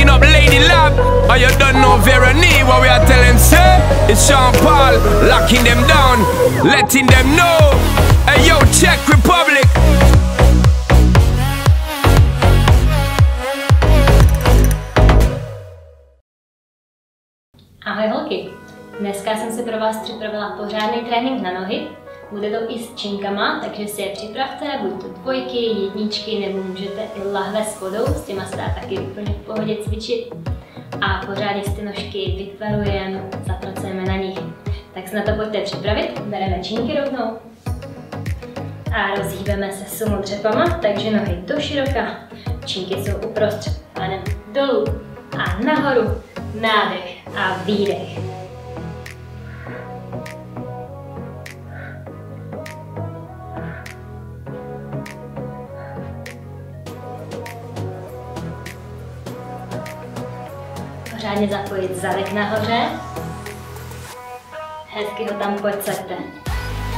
picking up Ladylab. Or you don't know Veronique, what we are telling, say? It's Jean Paul, locking them down, letting them know. Hey yo, Czech Republic. Ahoj holky, dneska jsem si pro vás připravila pořádný trénink na nohy. Bude to i s činkama, takže si je připravte, buď to dvojky, jedničky, nebo můžete i lahve s vodou, s těma se dá taky úplně v pohodě cvičit. A pořádně si ty nožky vytvarujeme, zapracujeme na nich. Tak se na to pojďte připravit, bereme činky rovnou. A rozhýbeme se sumo dřepama, takže nohy do široka, činky jsou uprostřed, panem dolů a nahoru, nádech a výdech. Pořádně zapojit zadek nahoře. Hezky ho tam podsaďte.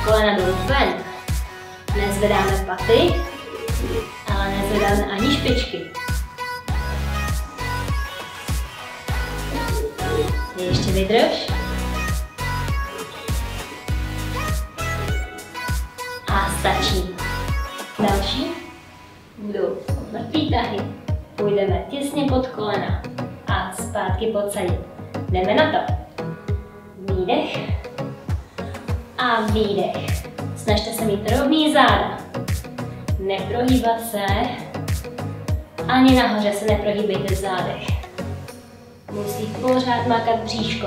Kolena dolů ven. Nezvedáme paty, ale nezvedáme ani špičky. Ještě vydrž. A stačí. Další budou výtahy. Půjdeme těsně pod kolena. A zpátky podsadit. Jdeme na to. Výdech a výdech. Snažte se mít rovný záda. Neprohýbat se. Ani nahoře se neprohýbejte v zádech. Musí pořád mákat bříško.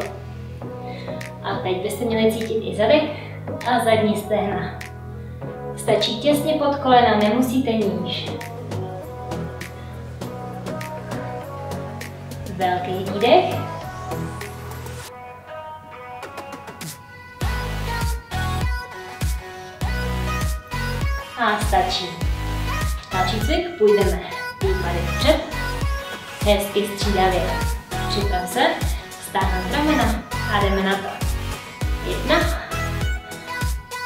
A teď byste měli cítit i zadek a zadní stehna. Stačí těsně pod kolena, nemusíte níž. Velký výdech. A stačí. Další cvik, půjdeme výpady vpřed. Hezky střídavě. Připrav se, stáhnout ramena a jdeme na to. Jedna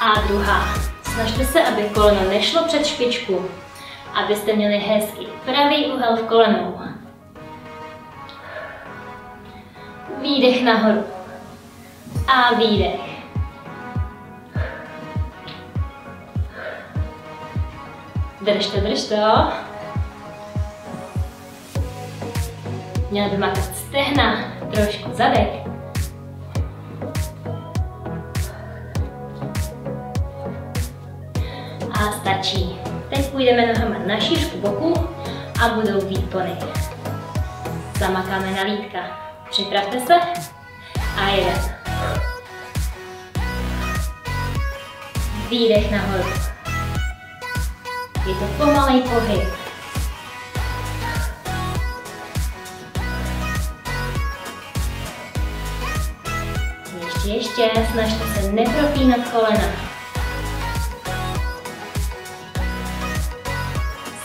a druhá. Snažte se, aby koleno nešlo před špičku, abyste měli hezky pravý úhel v kolenu. Výdech nahoru a výdech. Drž to. Měl by makat stehna, trošku zadek. A stačí. Teď půjdeme nohama na šířku boku a budou výpony. Zamakáme na lítka. Připravte se a jeden. Výdech nahoru. Je to pomalej pohyb. Ještě, snažte se nepropínat kolena.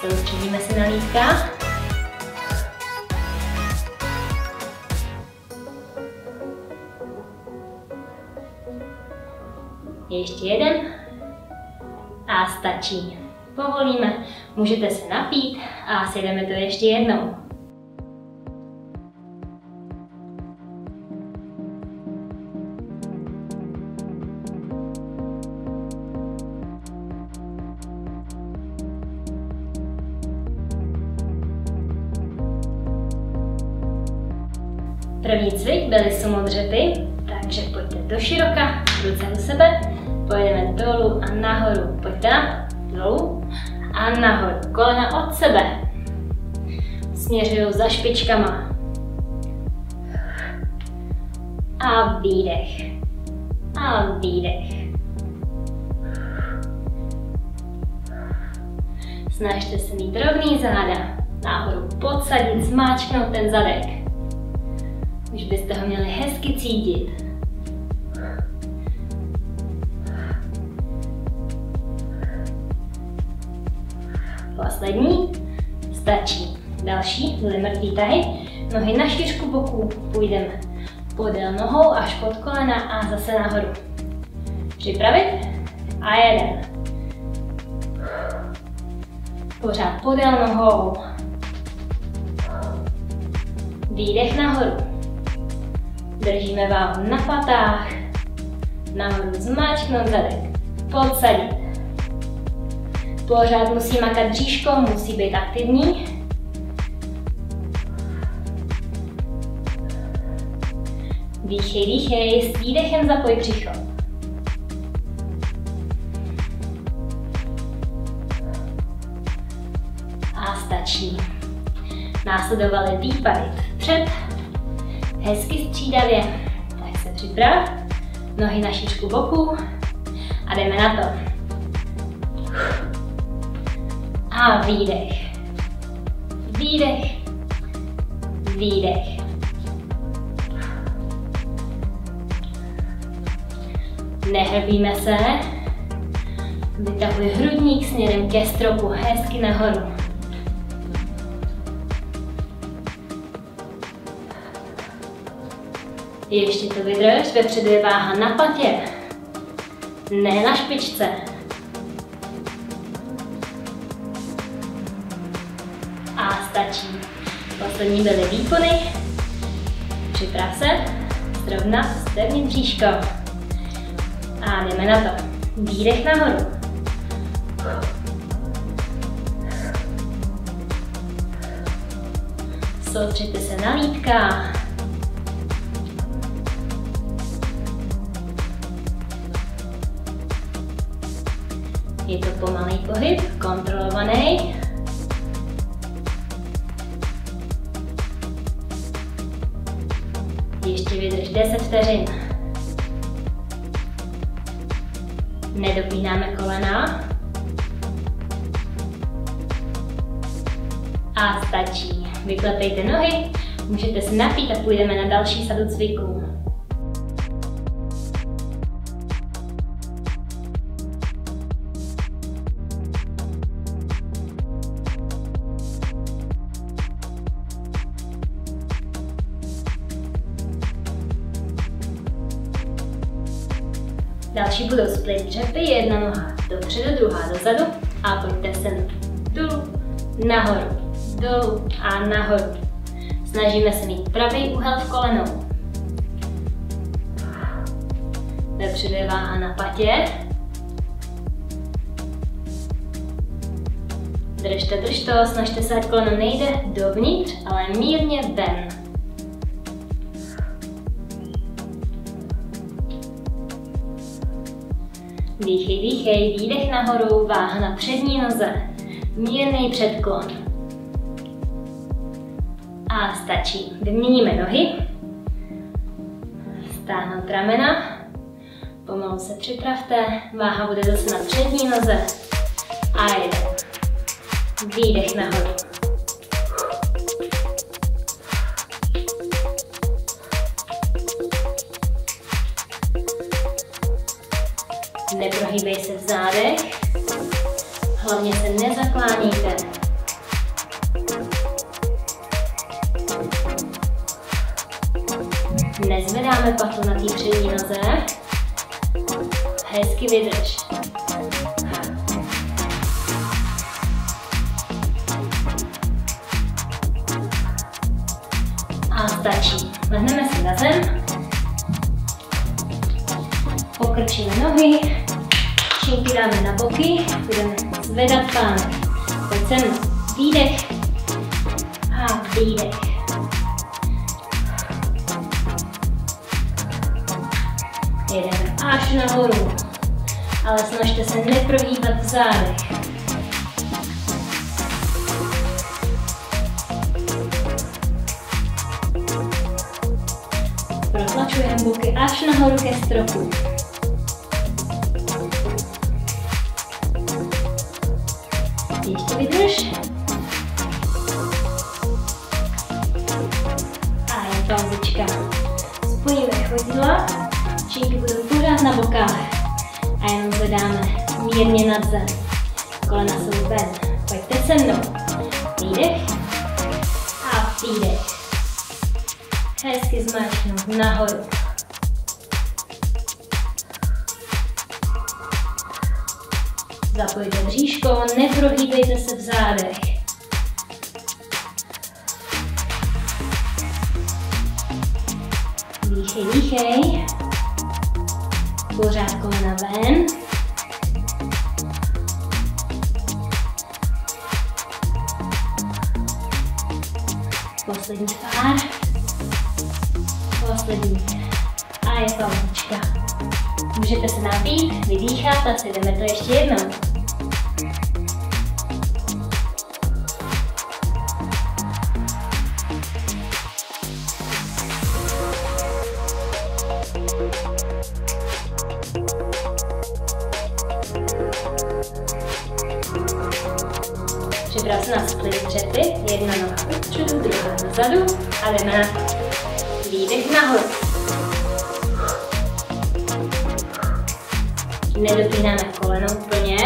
Soustředíme se na lítka. Ještě jeden a stačí. Povolíme, můžete se napít a sjedeme to ještě jednou. První cvik byly sumodřepy, takže pojďte do široka, ruce u sebe. Pojedeme dolů a nahoru. Pojďte dolů a nahoru. Kolena od sebe. Směřuju za špičkama. A výdech. A výdech. Snažte se mít rovný záda. Nahoru podsadit, zmáčknout ten zadek. Už byste ho měli hezky cítit. Poslední, stačí. Další, byly mrtvý tahy, nohy na šířku boků, půjdeme podél nohou až pod kolena a zase nahoru. Připravit a jeden. Pořád podél nohou. Výdech nahoru. Držíme váhu na patách. Nahoru zmáčknout zadek. Podsadit. Pořád musí makat bříško, musí být aktivní. Dýchej, dýchej, s výdechem zapoj břicho. A stačí. Následovaly deep dive před, hezky střídavě. Tak se připrav, nohy na šířku boku a jdeme na to. A výdech, výdech, výdech. Nehrbíme se, vytahuj hrudník směrem ke stropu, hezky nahoru. Ještě to vydrž, vepředu je váha na patě, ne na špičce. A stačí. Poslední byly výpony. Připrav se, zrovna strhni bříško. A jdeme na to. Výdech nahoru. Soustřeďte se na lítka. Je to pomalý pohyb, kontrolovaný. Ještě vydrž 10 vteřin. Nedopínáme kolena. A stačí. Vyklepejte nohy, můžete se napít a půjdeme na další sadu cviků. Další budou split dřepy, jedna noha dopředu, druhá dozadu a pojďte se dolů, nahoru, dolů a nahoru. Snažíme se mít pravý úhel v kolenou. Vepředu je váha na patě. Držte, držte, snažte se, ať koleno nejde dovnitř, ale mírně ven. Dýchej, dýchej, výdech nahoru, váha na přední noze, mírný předklon. A stačí. Vyměníme nohy, stáhnout ramena, pomalu se připravte, váha bude zase na přední noze. A jeden. Výdech nahoru. Neprohýbej se v zádech, hlavně se nezakláníte. Nezvedáme patu na té přední noze. Hezky vydrž. A stačí. Lehneme se na zem. Pokrčíme nohy. Šinky dáme na boky, budeme zvedat pánek. Pojď se mnou. Výdech a výdech. Jedeme až nahoru, ale snažte se neprohýbat v zádech. Protlačujeme boky až nahoru ke stropu. Ještě vydrž. A je pauzička. Spojíme chodidla, šinky budou pořád na bokách. A jenom zvedáme mírně nad zem. Kolena jsou ven. Pojďte se mnou. Výdech a výdech. Hezky zmáčknout nahoru. Zapojte bříško, neprohýbejte se v zádech. dýchej, dýchej. Pořád kolena ven. Poslední pár. Poslední. A je pauzička. Můžete se napít, vydýchat a si jdeme to ještě jednou. Připrav se na split dřepy, jedna noha dopředu, druhá dozadu a jdeme na výdech nahoru. Nedopínáme koleno úplně,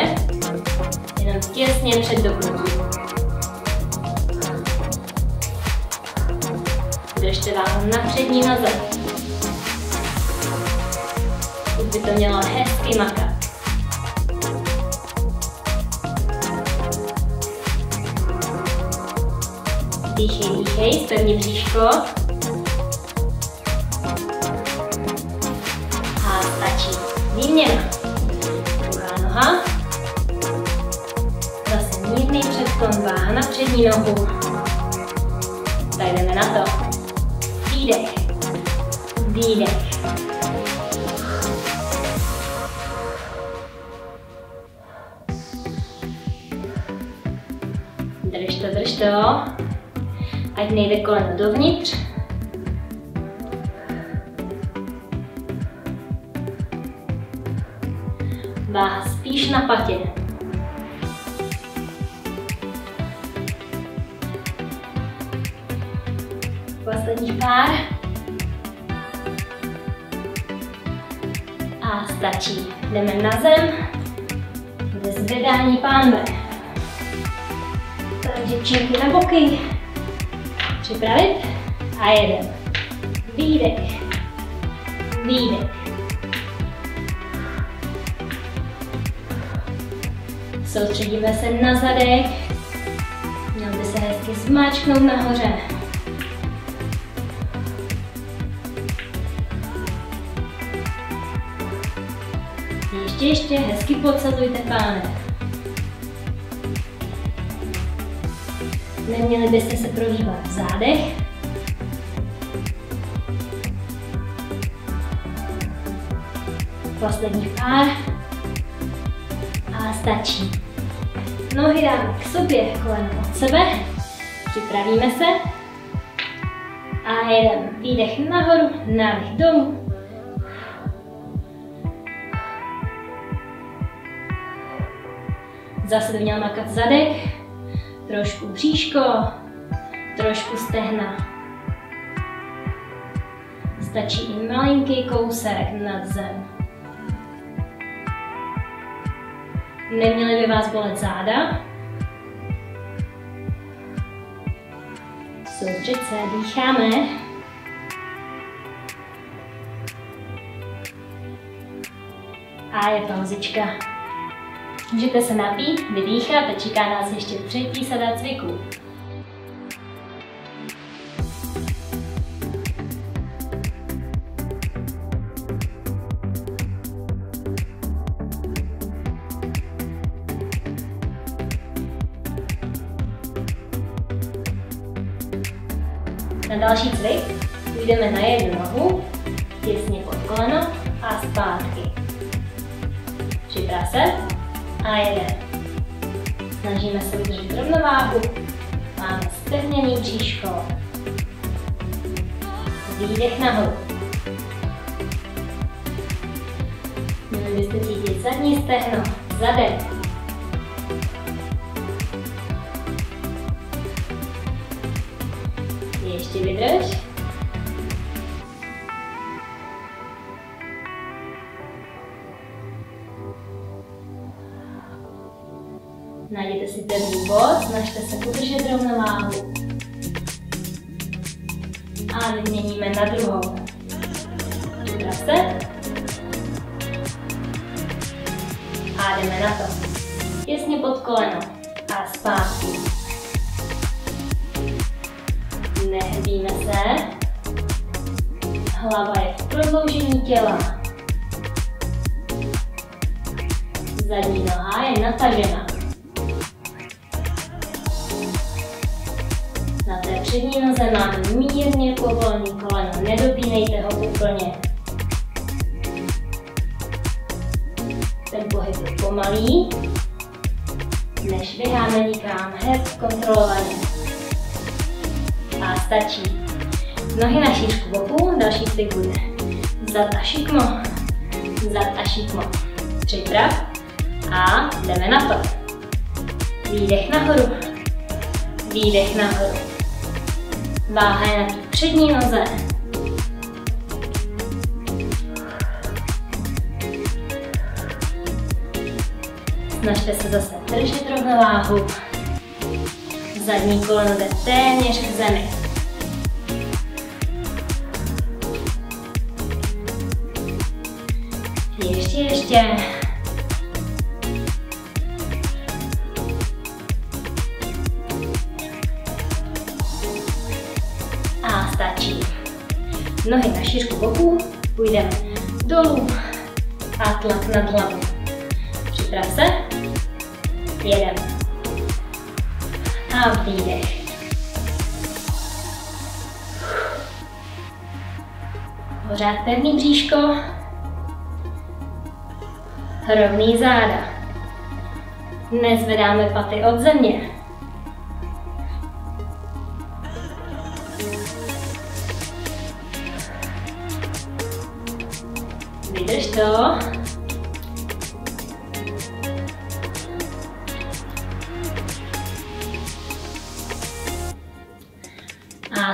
jenom těsně před dopnutím. Držte váhu na přední noze. Už by to mělo hezky makat. Dýchej, dýchej, spevni bříško. A stačí. Výměna. Druhá noha. Zase mírný předklon, váha na přední nohu. Tak jdeme na to. Výdech. Výdech. Drž to, drž to. Ať nejde koleno dovnitř. Váha spíš na patě. Poslední pár. A stačí. Jdeme na zem. Ze zvedání pánve. Takže děvčinky na boky. Připravit a jedem. Výdech. Výdech. Soustředíme se na zadek. Měl by se hezky zmáčknout nahoře. Ještě hezky podsadujte pánek. Neměli byste se prohýbat v zádech. Poslední pár. A stačí. Nohy dáme k sobě, koleno od sebe. Připravíme se. A jeden výdech nahoru, nádech dolů. Zase by měl makat zadek. Trošku bříško, trošku stehna. Stačí i malinký kousek nad zem. Neměly by vás bolet záda. Soustřed se, dýcháme. A je pauzička. Můžete se napít, vydýchat a čeká nás ještě třetí sada cviků. Na další cvik půjdeme na jednu nohu, těsně pod koleno a zpátky. Připrav se. A jeden. Snažíme se udržet rovnováhu. Máme strhněný bříško. Výdech nahoru. Měli byste cítit zadní stehno, zadek. Ještě vydrž. Najděte si pevný bod, snažte se udržet rovnováhu. A vyměníme na druhou. Připrav se. A jdeme na to. Těsně pod koleno. A zpátky. Nehybíme se. Hlava je prodloužení těla. Zadní noha je natažena. Na té přední noze máme mírně povolný koleno, nedopínejte ho úplně. Ten pohyb je pomalý, než vyháme nikam, hec kontrolovaný. A stačí. Nohy na šířku boku, další cvik bude zad a šikmo, zad a šikmo. Připrav a jdeme na to. Výdech nahoru, výdech nahoru. Váha je na přední noze. Snažte se zase držet rovnováhu. Zadní koleno jde téměř k zemi. Ještě. A stačí. Nohy na šířku boku, půjdeme dolů a tlak nad hlavu. Připrav se. Jeden. A výdech. Pořád pevný bříško. Rovný záda. Nezvedáme paty od země. Vydrž to. A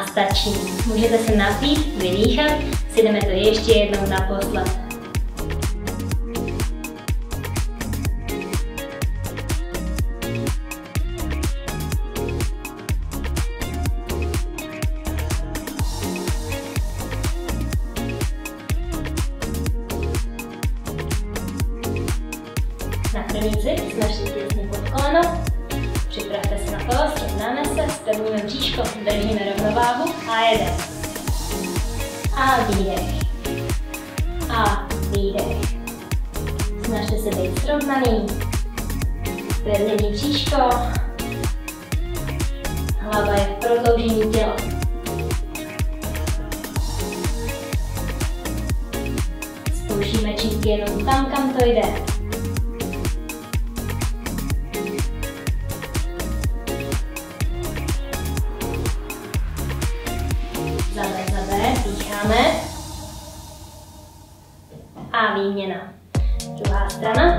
stačí. Můžete se napít, vydýchat, si jdeme to ještě jednou naposled. Snažte těsně pod koleno, připravte se na kolo, sjednáme se, strníme bříško, držíme rovnováhu a jedeme. A výdech. A výdech. Snažte se být srovnaný. Strnění bříško. Hlava je v prodloužení těla. Spouštíme činky jenom tam, kam to jde. A výměna. Druhá strana.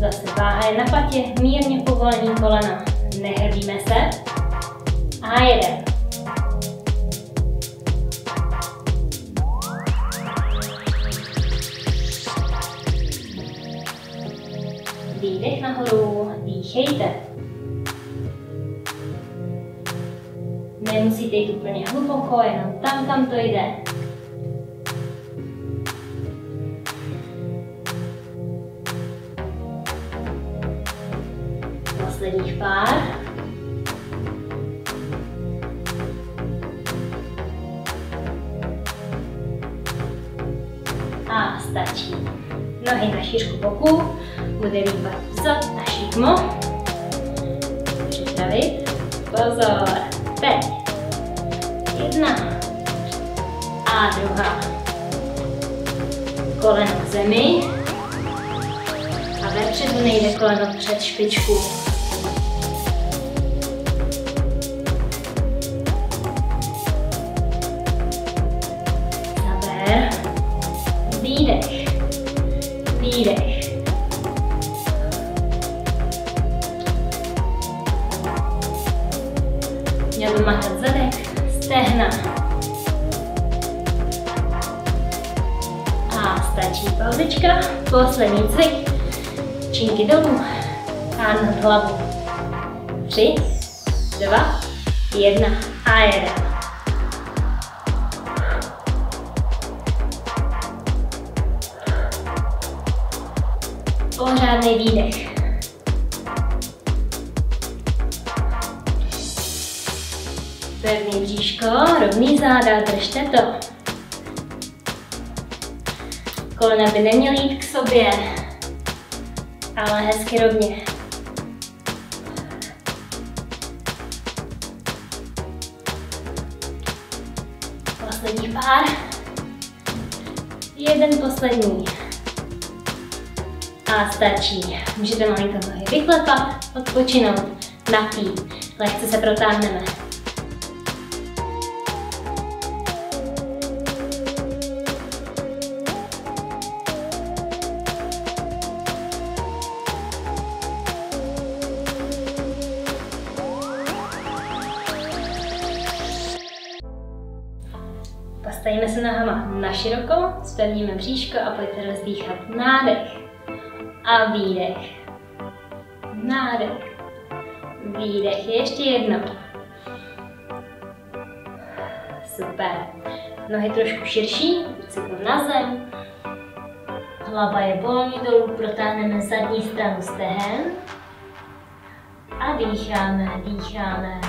Zase váha je na patě, mírně povolení kolena. Nehrbíme se. A jedeme. Výdech nahoru, dýchejte. Nemusíte jít úplně hluboko, jenom tam, kam to jde. Posledních pár. A stačí. Nohy na šířku boku. Bude výpad vzad a šikmo. Připravit. Pozor. Teď. Jedna. A druhá. Koleno k zemi. A vepředu nejde koleno před špičku. Výdech, výdech. Měl by makat zadek, stehna. A stačí pauzička, poslední cvik. Činky dolů a nad hlavu. 3, 2, 1 a jeden. Pořádný výdech. Pevný bříško, rovný záda, držte to. Kolena by neměly jít k sobě, ale hezky rovně. Poslední pár. Jeden poslední. A stačí. Můžete malinko nohy vyklepat, odpočinout, napít. Lehce se protáhneme. Postavíme se nohama na široko, spevníme bříško a pojďte rozdýchat. Nádech a výdech. Nádech. Výdech. Ještě jedno. Super. Nohy trošku širší, cykl na zem. Hlava je volně dolů, protáhneme zadní stranu stehen. A dýcháme, dýcháme.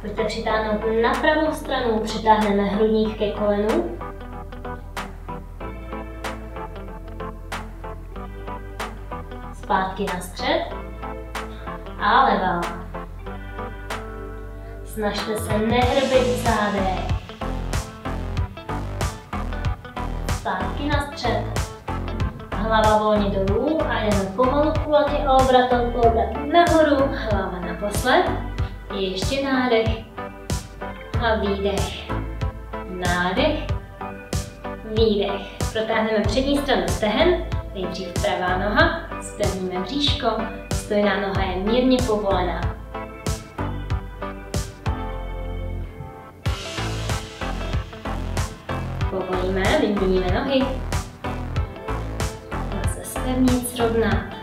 Pojďte přitáhnout na pravou stranu, přitáhneme hrudník ke kolenu. Zpátky na střed. A levá. Snažte se nehrbit zádech. Zpátky na střed. Hlava volně dolů a jdeme pomalu kulatý obratem, obratem nahoru. Hlava naposled. Ještě nádech a výdech. Nádech, výdech. Protáhneme přední stranu stehen, nejdřív pravá noha, spevníme bříško, stojná noha je mírně povolená. Povolíme, vyměníme nohy. Zase spevnit, srovnat.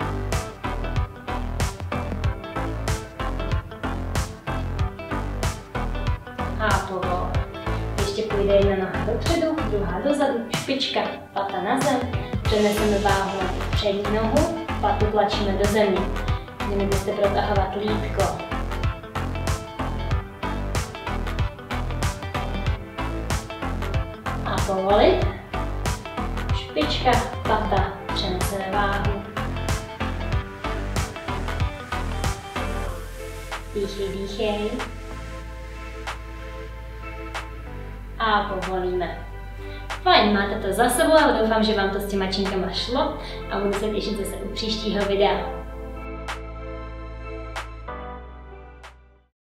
Půjde jedna noha dopředu, druhá dozadu, špička, pata na zem, přeneseme váhu na přední nohu, patu tlačíme do země. Měli byste protahovat lítko. A povolit. Špička, pata, přeneseme váhu. Dýchej, dýchej. A povolíme. Fajn, máte to za sebou a doufám, že vám to s těma činkama šlo a budu se těšit zase u příštího videa.